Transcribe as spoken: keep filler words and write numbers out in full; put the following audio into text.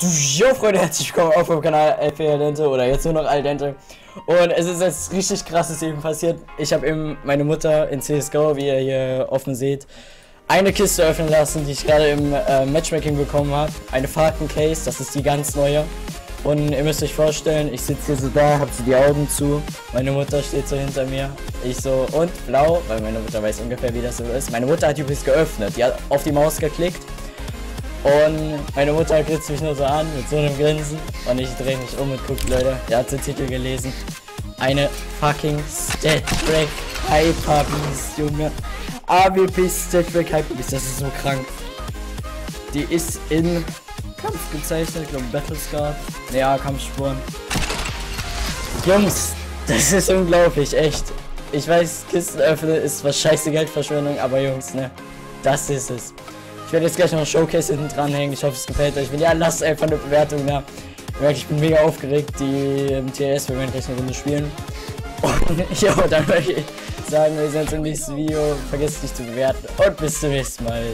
Jo Freunde, herzlich willkommen auf meinem Kanal Alpha Aldente oder jetzt nur noch Aldente. Und es ist jetzt richtig krasses eben passiert. Ich habe eben meine Mutter in C S G O, wie ihr hier offen seht, eine Kiste öffnen lassen, die ich gerade im äh, Matchmaking bekommen habe. Eine Fadencase, das ist die ganz neue. Und ihr müsst euch vorstellen, ich sitze hier so da, hab so die Augen zu. Meine Mutter steht so hinter mir. Ich so, und blau, weil meine Mutter weiß ungefähr, wie das so ist. Meine Mutter hat übrigens geöffnet, die hat auf die Maus geklickt. Und meine Mutter grinst mich nur so an, mit so einem Grinsen. Und ich drehe mich um und guckt, Leute, der hat den Titel gelesen. Eine fucking StatTrak Hyper Beast, Junge. A W P StatTrak Hyper Beast, das ist so krank. Die ist in Kampf gezeichnet, ich glaube Battlescar. Ja, Kampfspuren. Jungs, das ist unglaublich, echt. Ich weiß, Kisten öffnen ist was scheiße Geldverschwendung, aber Jungs, ne, das ist es. Ich werde jetzt gleich noch ein Showcase hinten dranhängen. Ich hoffe, es gefällt euch. Wenn ja, lasst einfach eine Bewertung da. Ich bin mega aufgeregt. Die ähm, T S, wir werden gleich eine Runde spielen. Und ja, dann würde ich sagen, wir sehen uns im nächsten Video. Vergesst nicht zu bewerten. Und bis zum nächsten Mal.